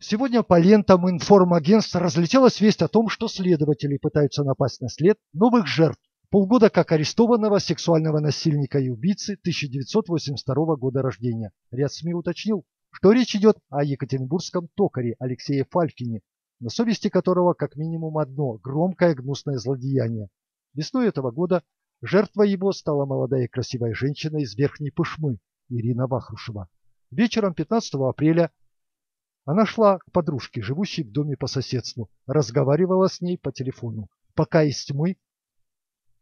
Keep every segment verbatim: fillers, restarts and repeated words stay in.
Сегодня по лентам информагентств разлетелась весть о том, что следователи пытаются напасть на след новых жертв. Полгода как арестованного сексуального насильника и убийцы тысяча девятьсот восемьдесят второго года рождения. Ряд СМИ уточнил, что речь идет о екатеринбургском токаре Алексее Фалькине, на совести которого как минимум одно громкое гнусное злодеяние. Весной этого года жертвой его стала молодая и красивая женщина из Верхней Пышмы Ирина Бахрушева. Вечером пятнадцатого апреля она шла к подружке, живущей в доме по соседству, разговаривала с ней по телефону, пока из тьмы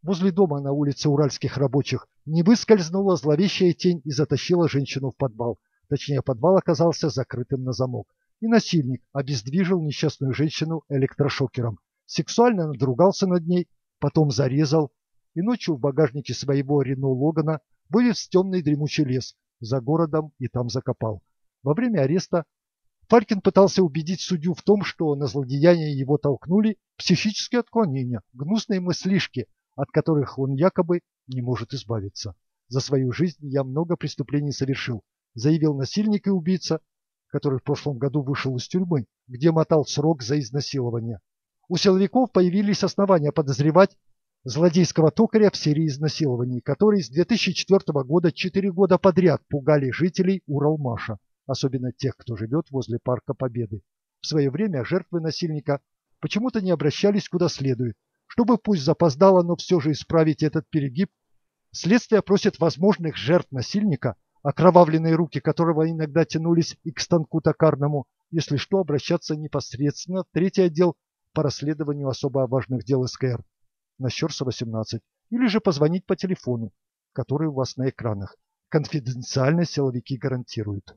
возле дома на улице Уральских рабочих не выскользнула зловещая тень и затащила женщину в подвал. Точнее, подвал оказался закрытым на замок. И насильник обездвижил несчастную женщину электрошокером, сексуально надругался над ней, потом зарезал, и ночью в багажнике своего Рено Логана вывез в темный дремучий лес за городом и там закопал. Во время ареста Фалькин пытался убедить судью в том, что на злодеяние его толкнули психические отклонения, гнусные мыслишки, от которых он якобы не может избавиться. «За свою жизнь я много преступлений совершил», заявил насильник и убийца, который в прошлом году вышел из тюрьмы, где мотал срок за изнасилование. У силовиков появились основания подозревать злодейского токаря в серии изнасилований, которые с две тысячи четвёртого года четыре года подряд пугали жителей Уралмаша, особенно тех, кто живет возле Парка Победы. В свое время жертвы насильника почему-то не обращались куда следует. Чтобы пусть запоздало, но все же исправить этот перегиб, следствие просит возможных жертв насильника, окровавленные руки которого иногда тянулись и к станку токарному, если что, обращаться непосредственно в третий отдел по расследованию особо важных дел СКР на Щерса восемнадцать, или же позвонить по телефону, который у вас на экранах. Конфиденциальность силовики гарантируют.